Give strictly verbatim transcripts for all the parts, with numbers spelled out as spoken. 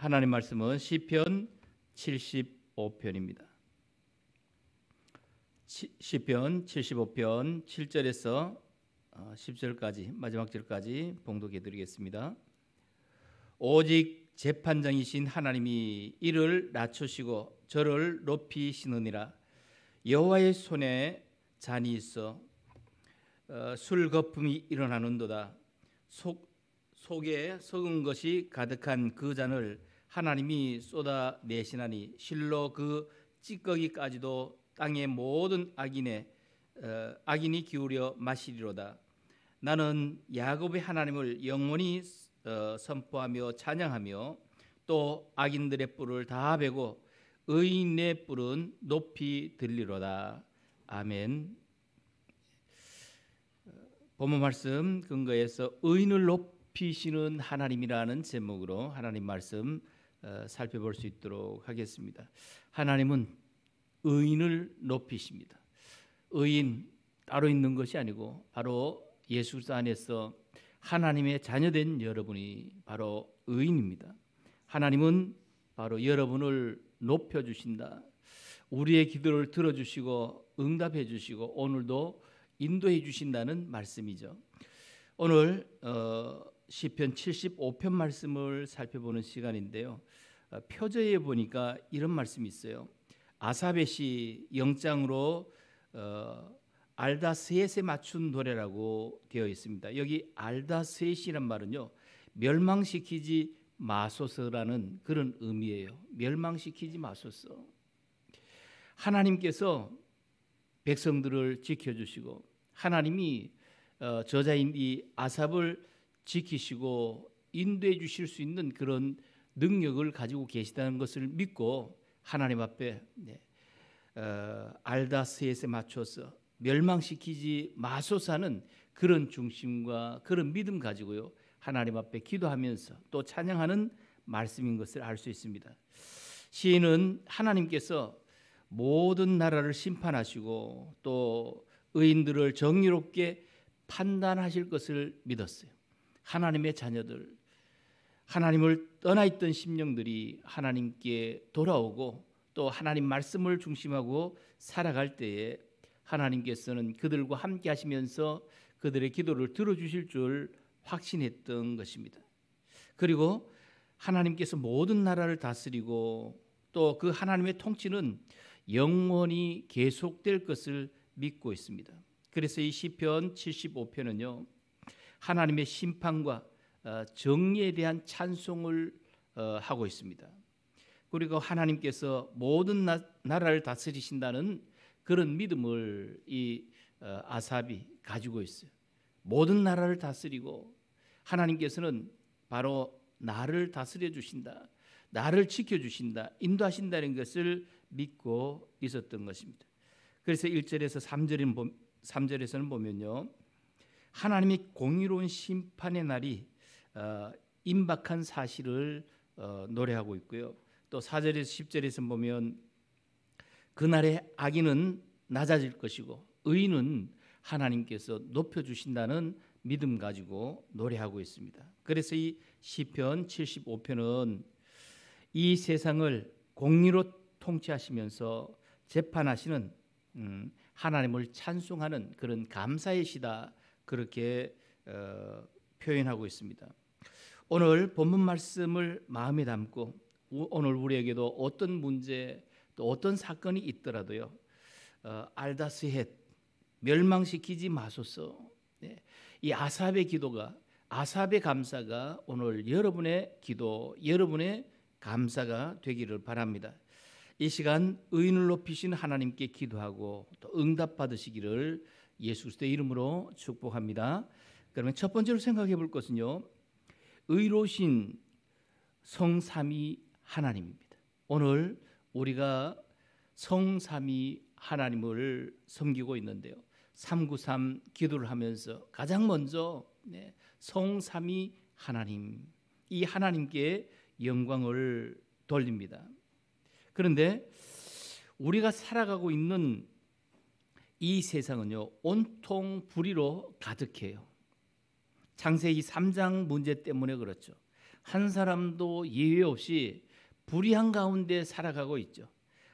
하나님 말씀은 시편 칠십오 편입니다. 시편 칠십오 편 칠 절에서 십 절까지 마지막 절까지 봉독해 드리겠습니다. 오직 재판장이신 하나님이 이를 낮추시고 저를 높이시느니라. 여호와의 손에 잔이 있어 어, 술 거품이 일어나는도다. 속, 속에 썩은 것이 가득한 그 잔을 하나님이 쏟아내시나니 실로 그 찌꺼기까지도 땅의 모든 악인의 어, 악인이 기울여 마시리로다. 나는 야곱의 하나님을 영원히 어, 선포하며 찬양하며 또 악인들의 뿔을 다 베고 의인의 뿔은 높이 들리로다. 아멘. 본문 말씀 근거에서 의인을 높이시는 하나님이라는 제목으로 하나님 말씀 살펴볼 수 있도록 하겠습니다. 하나님은 의인을 높이십니다. 의인 따로 있는 것이 아니고 바로 예수 그리스도 안에서 하나님의 자녀된 여러분이 바로 의인입니다. 하나님은 바로 여러분을 높여주신다. 우리의 기도를 들어주시고 응답해 주시고 오늘도 인도해 주신다는 말씀이죠. 오늘 어, 시편 칠십오 편 말씀을 살펴보는 시간인데요. 어, 표제에 보니까 이런 말씀이 있어요. 아사벳이 영장으로 어, 알다셋에 맞춘 노래라고 되어 있습니다. 여기 알다셋이란 말은요, 멸망시키지 마소서라는 그런 의미예요. 멸망시키지 마소서. 하나님께서 백성들을 지켜주시고 하나님이 저자인 이 아삽을 지키시고 인도해 주실 수 있는 그런 능력을 가지고 계시다는 것을 믿고 하나님 앞에 알다셋에 맞춰서 멸망시키지 마소서는 그런 중심과 그런 믿음 가지고요 하나님 앞에 기도하면서 또 찬양하는 말씀인 것을 알 수 있습니다. 시인은 하나님께서 모든 나라를 심판하시고 또 의인들을 정의롭게 판단하실 것을 믿었어요. 하나님의 자녀들, 하나님을 떠나 있던 심령들이 하나님께 돌아오고 또 하나님 말씀을 중심하고 살아갈 때에 하나님께서는 그들과 함께 하시면서 그들의 기도를 들어주실 줄 확신했던 것입니다. 그리고 하나님께서 모든 나라를 다스리고 또 그 하나님의 통치는 영원히 계속될 것을 믿고 있습니다. 그래서 이 시편 칠십오 편은요 하나님의 심판과 정의에 대한 찬송을 하고 있습니다. 그리고 하나님께서 모든 나라를 다스리신다는 그런 믿음을 이 아삽이 가지고 있어요. 모든 나라를 다스리고 하나님께서는 바로 나를 다스려 주신다, 나를 지켜주신다, 인도하신다는 것을 믿고 있었던 것입니다. 그래서 일 절에서 삼 절에서는 보면요, 하나님의 공의로운 심판의 날이 어, 임박한 사실을 어, 노래하고 있고요. 또 사 절에서 십 절에서는 보면 그날의 악인은 낮아질 것이고 의인은 하나님께서 높여주신다는 믿음 가지고 노래하고 있습니다. 그래서 이 시편 칠십오 편은 이 세상을 공의로 통치하시면서 재판하시는 음, 하나님을 찬송하는 그런 감사의 시다, 그렇게 어, 표현하고 있습니다. 오늘 본문 말씀을 마음에 담고 우, 오늘 우리에게도 어떤 문제 또 어떤 사건이 있더라도요 어, 알다스헷 멸망시키지 마소서. 네. 이 아삽의 기도가, 아삽의 감사가 오늘 여러분의 기도, 여러분의 감사가 되기를 바랍니다. 이 시간 의인을 높이신 하나님께 기도하고 또 응답 받으시기를 예수 그리스도의 이름으로 축복합니다. 그러면 첫 번째로 생각해 볼 것은요, 의로우신 성삼위 하나님입니다. 오늘 우리가 성삼위 하나님을 섬기고 있는데요, 삼구삼 기도를 하면서 가장 먼저 성삼위 하나님, 이 하나님께 영광을 돌립니다. 그런데 우리가 살아가고 있는 이 세상은요 온통 불의로 가득해요. 창세기 삼 장 문제 때문에 그렇죠. 한 사람도 예외 없이 불의한 가운데 살아가고 있죠.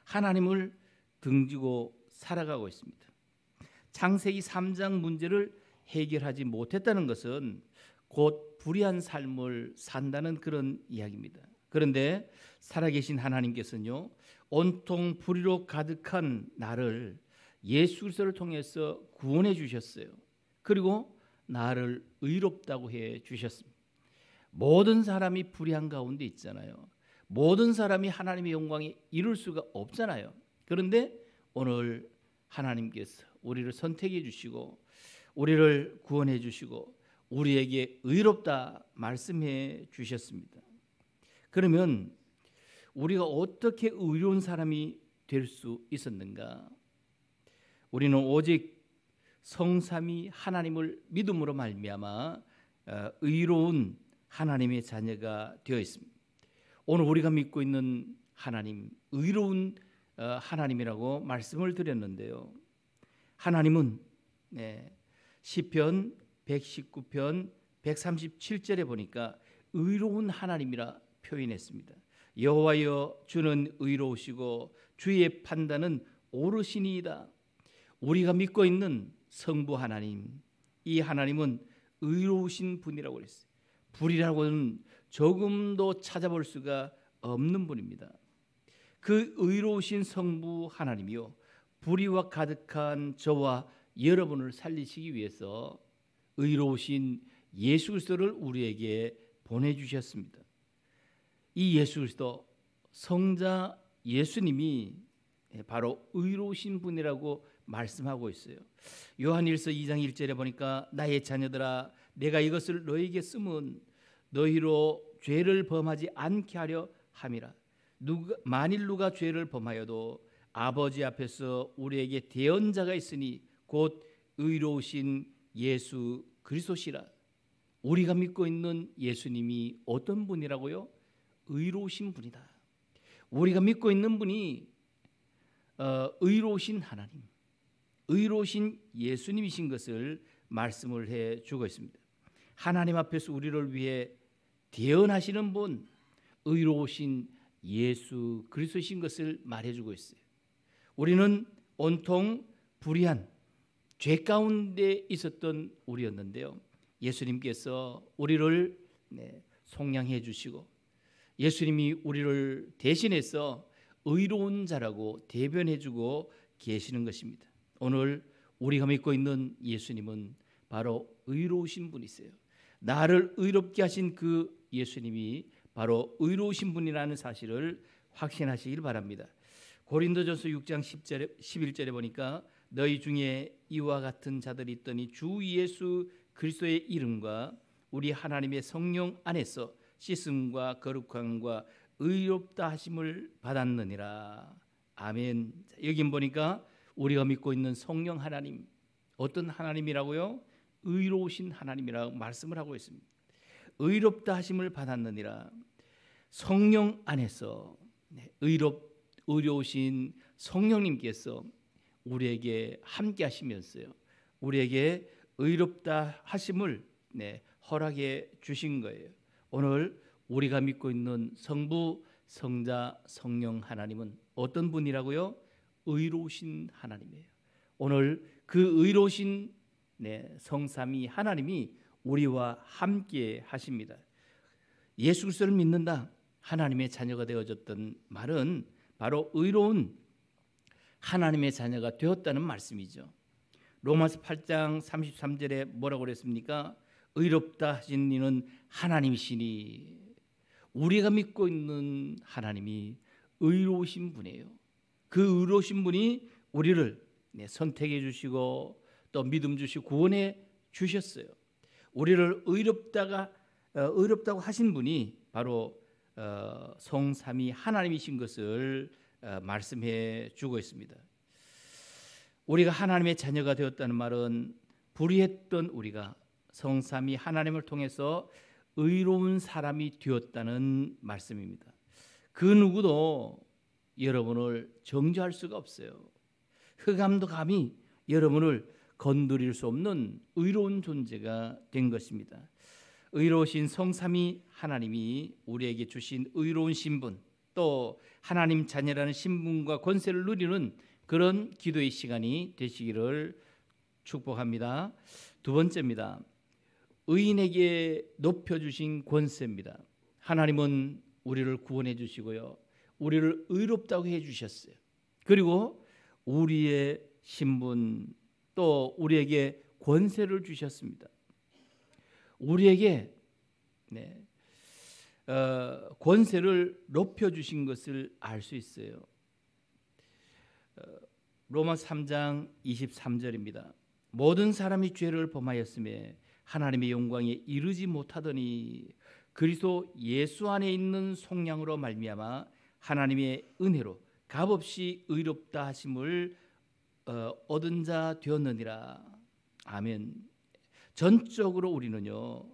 하나님을 등지고 살아가고 있습니다. 창세기 삼 장 문제를 해결하지 못했다는 것은 곧 불의한 삶을 산다는 그런 이야기입니다. 그런데 살아계신 하나님께서는요, 온통 불의로 가득한 나를 예수 그리스도를 통해서 구원해 주셨어요. 그리고 나를 의롭다고 해 주셨습니다. 모든 사람이 불의한 가운데 있잖아요. 모든 사람이 하나님의 영광에 이룰 수가 없잖아요. 그런데 오늘 하나님께서 우리를 선택해 주시고 우리를 구원해 주시고 우리에게 의롭다 말씀해 주셨습니다. 그러면 우리가 어떻게 의로운 사람이 될 수 있었는가? 우리는 오직 성삼위 하나님을 믿음으로 말미암아 의로운 하나님의 자녀가 되어 있습니다. 오늘 우리가 믿고 있는 하나님, 의로운 하나님이라고 말씀을 드렸는데요. 하나님은 시편 백십구 편 백삼십칠 절에 보니까 의로운 하나님이라 표현했습니다. 여호와여, 주는 의로우시고 주의 판단은 오르시니이다. 우리가 믿고 있는 성부 하나님, 이 하나님은 의로우신 분이라고 그랬어요. 불이라고는 조금도 찾아볼 수가 없는 분입니다. 그 의로우신 성부 하나님이요, 불의와 가득한 저와 여러분을 살리시기 위해서 의로우신 예수 그리스도를 우리에게 보내주셨습니다. 이 예수 그리스도, 성자 예수님이 바로 의로우신 분이라고 말씀하고 있어요. 요한일서 이 장 일 절에 보니까 나의 자녀들아, 내가 이것을 너희에게 쓰면 너희로 죄를 범하지 않게 하려 함이라. 누가, 만일 누가 죄를 범하여도 아버지 앞에서 우리에게 대언자가 있으니 곧 의로우신 예수 그리스도시라. 우리가 믿고 있는 예수님이 어떤 분이라고요? 의로우신 분이다. 우리가 믿고 있는 분이 어, 의로우신 하나님, 의로우신 예수님이신 것을 말씀을 해주고 있습니다. 하나님 앞에서 우리를 위해 대언하시는 분, 의로우신 예수 그리스도신 것을 말해주고 있어요. 우리는 온통 불의한 죄 가운데 있었던 우리였는데요, 예수님께서 우리를 네, 속량해 주시고 예수님이 우리를 대신해서 의로운 자라고 대변해 주고 계시는 것입니다. 오늘 우리가 믿고 있는 예수님은 바로 의로우신 분이세요. 나를 의롭게 하신 그 예수님이 바로 의로우신 분이라는 사실을 확신하시길 바랍니다. 고린도전서 육 장 십 절에, 십일 절에 보니까 너희 중에 이와 같은 자들이 있더니 주 예수 그리스도의 이름과 우리 하나님의 성령 안에서 씻음과 거룩함과 의롭다 하심을 받았느니라. 아멘. 여기 보니까 우리가 믿고 있는 성령 하나님, 어떤 하나님이라고요? 의로우신 하나님이라고 말씀을 하고 있습니다. 의롭다 하심을 받았느니라. 성령 안에서 의롭, 의로우신 성령님께서 우리에게 함께 하시면서요, 우리에게 의롭다 하심을 네, 허락해 주신 거예요. 오늘 우리가 믿고 있는 성부, 성자, 성령 하나님은 어떤 분이라고요? 의로우신 하나님이에요. 오늘 그 의로우신 네, 성삼위 하나님이 우리와 함께 하십니다. 예수 그리스도를 믿는다, 하나님의 자녀가 되어졌던 말은 바로 의로운 하나님의 자녀가 되었다는 말씀이죠. 로마서 팔 장 삼십삼 절에 뭐라고 그랬습니까? 의롭다 하신 이는 하나님이시니. 우리가 믿고 있는 하나님이 의로우신 분이에요. 그 의로우신 분이 우리를 선택해 주시고 또 믿음 주시고 구원해 주셨어요. 우리를 의롭다가, 의롭다고 하신 분이 바로 성삼위 하나님이신 것을 말씀해 주고 있습니다. 우리가 하나님의 자녀가 되었다는 말은 불의했던 우리가 성삼위 하나님을 통해서 의로운 사람이 되었다는 말씀입니다. 그 누구도 여러분을 정죄할 수가 없어요. 흑암도 감히 여러분을 건드릴 수 없는 의로운 존재가 된 것입니다. 의로우신 성삼위 하나님이 우리에게 주신 의로운 신분, 또 하나님 자녀라는 신분과 권세를 누리는 그런 기도의 시간이 되시기를 축복합니다. 두 번째입니다. 의인에게 높여주신 권세입니다. 하나님은 우리를 구원해 주시고요, 우리를 의롭다고 해주셨어요. 그리고 우리의 신분, 또 우리에게 권세를 주셨습니다. 우리에게 네, 어, 권세를 높여주신 것을 알 수 있어요. 어, 로마 삼 장 이십삼 절입니다. 모든 사람이 죄를 범하였음에 하나님의 영광에 이르지 못하더니 그리스도 예수 안에 있는 속량으로 말미암아 하나님의 은혜로 값없이 의롭다 하심을 어, 얻은 자 되었느니라. 아멘. 전적으로 우리는요,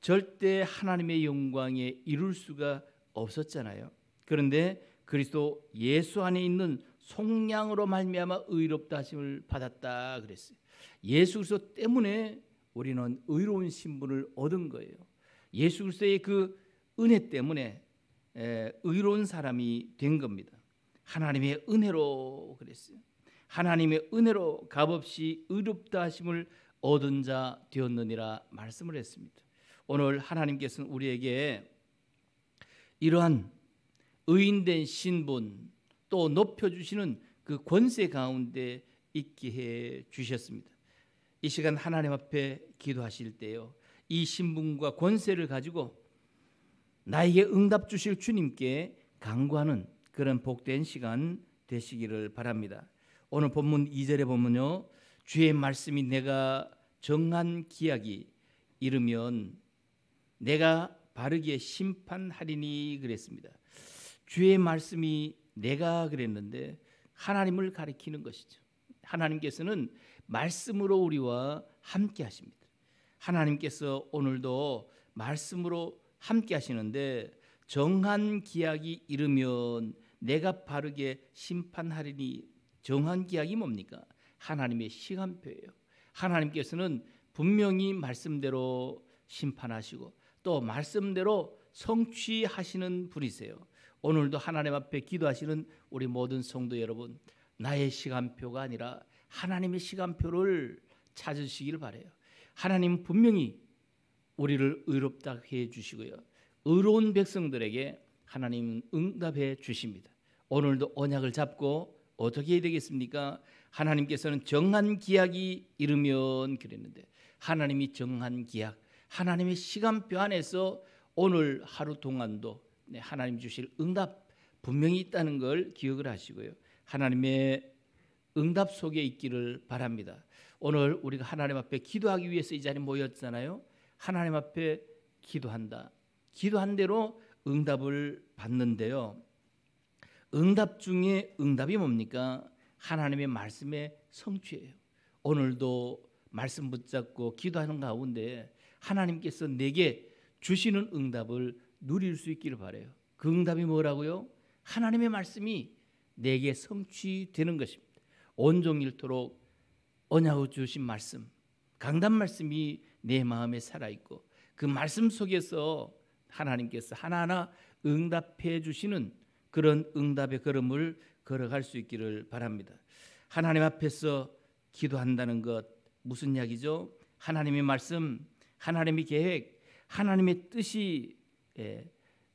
절대 하나님의 영광에 이룰 수가 없었잖아요. 그런데 그리스도 예수 안에 있는 속량으로 말미암아 의롭다 하심을 받았다 그랬어요. 예수 그리스도 때문에 우리는 의로운 신분을 얻은 거예요. 예수 그리스도의 그 은혜 때문에 의로운 사람이 된 겁니다. 하나님의 은혜로 그랬어요. 하나님의 은혜로 값없이 의롭다 하심을 얻은 자 되었느니라 말씀을 했습니다. 오늘 하나님께서는 우리에게 이러한 의인된 신분, 또 높여주시는 그 권세 가운데 있게 해 주셨습니다. 이 시간 하나님 앞에 기도하실 때요, 이 신분과 권세를 가지고 나에게 응답 주실 주님께 간구하는 그런 복된 시간 되시기를 바랍니다. 오늘 본문 이 절에 보면요, 주의 말씀이 내가 정한 기약이 이르면 내가 바르게 심판하리니 그랬습니다. 주의 말씀이 내가 그랬는데 하나님을 가리키는 것이죠. 하나님께서는 말씀으로 우리와 함께 하십니다. 하나님께서 오늘도 말씀으로 함께 하시는데, 정한 기약이 이르면 내가 바르게 심판하리니, 정한 기약이 뭡니까? 하나님의 시간표예요. 하나님께서는 분명히 말씀대로 심판하시고 또 말씀대로 성취하시는 분이세요. 오늘도 하나님 앞에 기도하시는 우리 모든 성도 여러분, 나의 시간표가 아니라 하나님의 시간표를 찾으시길 바라요. 하나님 분명히 우리를 의롭다 해 주시고요, 의로운 백성들에게 하나님 응답해 주십니다. 오늘도 언약을 잡고 어떻게 해야 되겠습니까? 하나님께서는 정한 기약이 이르면 그랬는데, 하나님이 정한 기약, 하나님의 시간표 안에서 오늘 하루 동안도 하나님 주실 응답 분명히 있다는 걸 기억을 하시고요, 하나님의 응답 속에 있기를 바랍니다. 오늘 우리가 하나님 앞에 기도하기 위해서 이 자리에 모였잖아요. 하나님 앞에 기도한다. 기도한 대로 응답을 받는데요, 응답 중에 응답이 뭡니까? 하나님의 말씀의 성취예요. 오늘도 말씀 붙잡고 기도하는 가운데 하나님께서 내게 주시는 응답을 누릴 수 있기를 바라요. 그 응답이 뭐라고요? 하나님의 말씀이 내게 성취되는 것입니다. 온종일토록 언약으로 주신 말씀, 강단 말씀이 내 마음에 살아있고, 그 말씀 속에서 하나님께서 하나하나 응답해 주시는 그런 응답의 걸음을 걸어갈 수 있기를 바랍니다. 하나님 앞에서 기도한다는 것, 무슨 이야기죠? 하나님의 말씀, 하나님의 계획, 하나님의 뜻이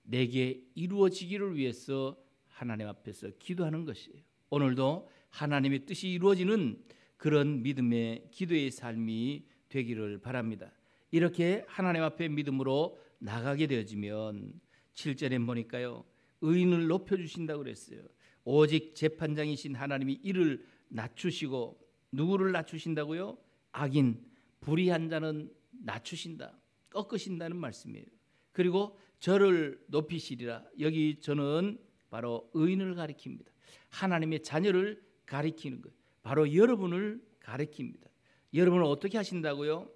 내게 이루어지기를 위해서 하나님 앞에서 기도하는 것이에요. 오늘도 하나님의 뜻이 이루어지는 그런 믿음의 기도의 삶이 되기를 바랍니다. 이렇게 하나님 앞에 믿음으로 나가게 되어지면, 칠 절에 보니까요, 의인을 높여주신다고 그랬어요. 오직 재판장이신 하나님이 이를 낮추시고, 누구를 낮추신다고요? 악인, 불의한 자는 낮추신다, 꺾으신다는 말씀이에요. 그리고 저를 높이시리라. 여기 저는 바로 의인을 가리킵니다. 하나님의 자녀를 가리키는 것, 바로 여러분을 가리킵니다. 여러분을 어떻게 하신다고요?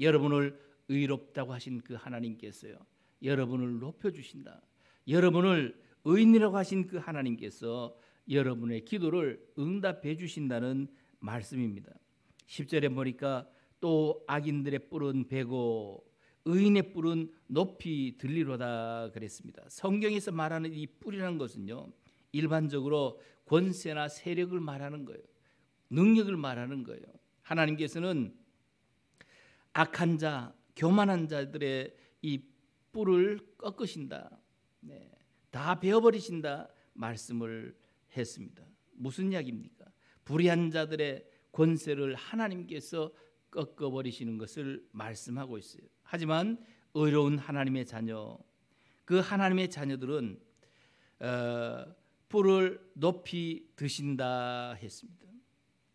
여러분을 의롭다고 하신 그 하나님께서요, 여러분을 높여주신다. 여러분을 의인이라고 하신 그 하나님께서 여러분의 기도를 응답해 주신다는 말씀입니다. 십 절에 보니까 또 악인들의 뿔은 베고 의인의 뿔은 높이 들리로다 그랬습니다. 성경에서 말하는 이 뿔이라는 것은요, 일반적으로 권세나 세력을 말하는 거예요. 능력을 말하는 거예요. 하나님께서는 악한 자, 교만한 자들의 이 뿔을 꺾으신다, 네, 다 베어버리신다 말씀을 했습니다. 무슨 이야기입니까? 불의한 자들의 권세를 하나님께서 꺾어버리시는 것을 말씀하고 있어요. 하지만 의로운 하나님의 자녀, 그 하나님의 자녀들은 어, 뿔을 높이 드신다 했습니다.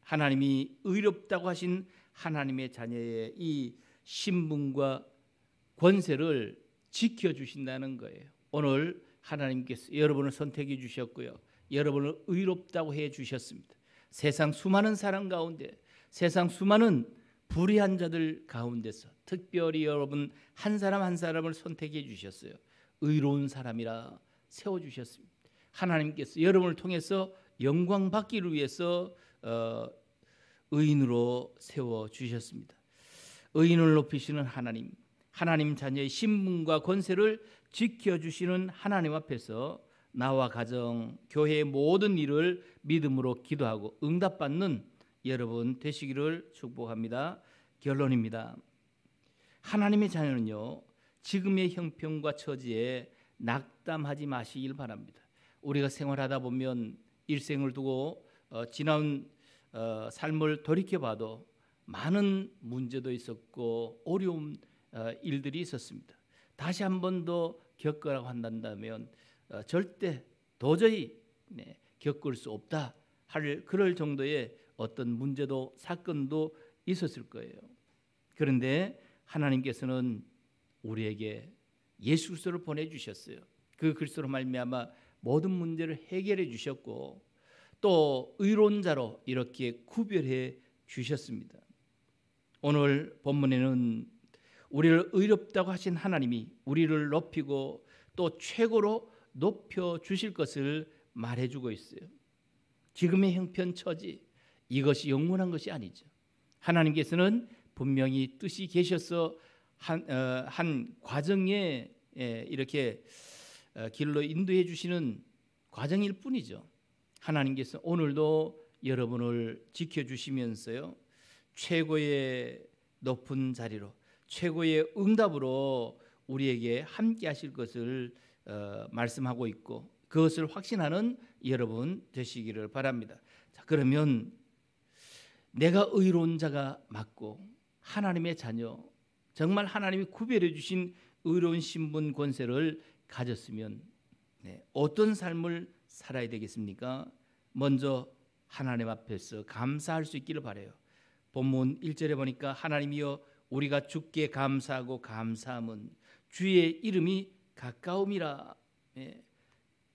하나님이 의롭다고 하신 하나님의 자녀의 이 신분과 권세를 지켜주신다는 거예요. 오늘 하나님께서 여러분을 선택해 주셨고요, 여러분을 의롭다고 해 주셨습니다. 세상 수많은 사람 가운데, 세상 수많은 불의한 자들 가운데서 특별히 여러분 한 사람 한 사람을 선택해 주셨어요. 의로운 사람이라 세워주셨습니다. 하나님께서 여러분을 통해서 영광 받기를 위해서 어, 의인으로 세워주셨습니다. 의인을 높이시는 하나님, 하나님 자녀의 신분과 권세를 지켜주시는 하나님 앞에서 나와 가정, 교회의 모든 일을 믿음으로 기도하고 응답받는 여러분 되시기를 축복합니다. 결론입니다. 하나님의 자녀는요, 지금의 형편과 처지에 낙담하지 마시길 바랍니다. 우리가 생활하다 보면 일생을 두고 어, 지난 어, 삶을 돌이켜봐도 많은 문제도 있었고 어려운 어, 일들이 있었습니다. 다시 한 번 더 겪으라고 한다면 어, 절대 도저히 네, 겪을 수 없다 할 그럴 정도의 어떤 문제도 사건도 있었을 거예요. 그런데 하나님께서는 우리에게 예수 그리스도를 보내주셨어요. 그 그리스도로 말미암아 모든 문제를 해결해 주셨고 또 의로운 자로 이렇게 구별해 주셨습니다. 오늘 본문에는 우리를 의롭다고 하신 하나님이 우리를 높이고 또 최고로 높여 주실 것을 말해주고 있어요. 지금의 형편 처지, 이것이 영원한 것이 아니죠. 하나님께서는 분명히 뜻이 계셔서 한, 어, 한 과정에 예, 이렇게 어, 길로 인도해 주시는 과정일 뿐이죠. 하나님께서 오늘도 여러분을 지켜주시면서요, 최고의 높은 자리로, 최고의 응답으로 우리에게 함께 하실 것을 어, 말씀하고 있고 그것을 확신하는 여러분 되시기를 바랍니다. 자, 그러면 내가 의로운 자가 맞고 하나님의 자녀, 정말 하나님이 구별해 주신 의로운 신분 권세를 가졌으면 네, 어떤 삶을 살아야 되겠습니까? 먼저 하나님 앞에서 감사할 수 있기를 바라요. 본문 일 절에 보니까 하나님이여 우리가 주께 감사하고 감사함은 주의 이름이 가까움이라. 예.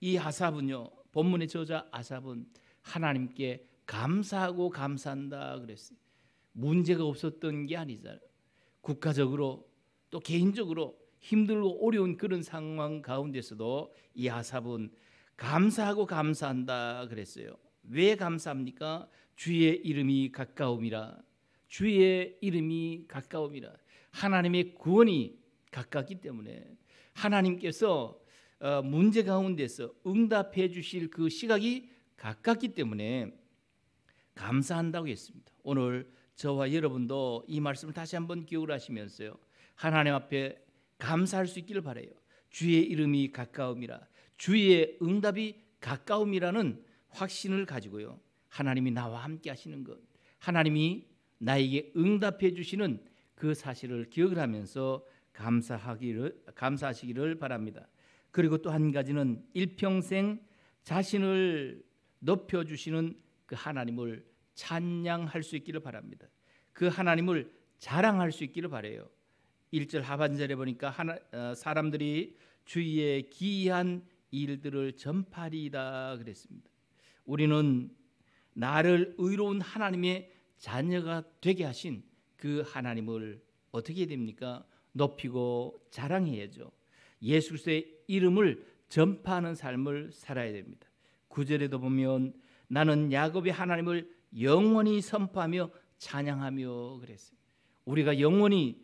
이 아삽은요, 본문의 저자 아삽은 하나님께 감사하고 감사한다 그랬어요. 문제가 없었던 게 아니잖아요. 국가적으로 또 개인적으로 힘들고 어려운 그런 상황 가운데서도 이 아삽은 감사하고 감사한다 그랬어요. 왜 감사합니까? 주의 이름이 가까움이라. 주의 이름이 가까움이라. 하나님의 구원이 가깝기 때문에 하나님께서 문제 가운데서 응답해 주실 그 시각이 가깝기 때문에 감사한다고 했습니다. 오늘 저와 여러분도 이 말씀을 다시 한번 기억을 하시면서요, 하나님 앞에 감사할 수 있기를 바라요. 주의 이름이 가까움이라, 주의 응답이 가까움이라는 확신을 가지고요, 하나님이 나와 함께 하시는 것, 하나님이 나에게 응답해 주시는 그 사실을 기억을 하면서 감사하기를, 감사하시기를 바랍니다. 그리고 또 한 가지는 일평생 자신을 높여주시는 그 하나님을 찬양할 수 있기를 바랍니다. 그 하나님을 자랑할 수 있기를 바라요. 일 절 하반절에 보니까 하나, 어, 사람들이 주의 기이한 일들을 전파리이다 그랬습니다. 우리는 나를 의로운 하나님의 자녀가 되게 하신 그 하나님을 어떻게 해야 됩니까? 높이고 자랑해야죠. 예수 그리스도의 이름을 전파하는 삶을 살아야 됩니다. 구 절에도 보면 나는 야곱의 하나님을 영원히 선포하며 찬양하며 그랬어요. 우리가 영원히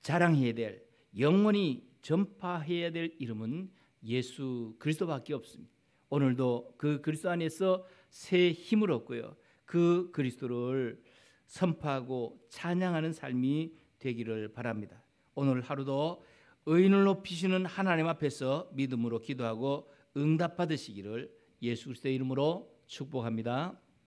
자랑해야 될, 영원히 전파해야 될 이름은 예수 그리스도밖에 없습니다. 오늘도 그 그리스도 안에서 새 힘을 얻고요, 그 그리스도를 선포하고 찬양하는 삶이 되기를 바랍니다. 오늘 하루도 의인을 높이시는 하나님 앞에서 믿음으로 기도하고 응답받으시기를 예수 그리스도의 이름으로 축복합니다.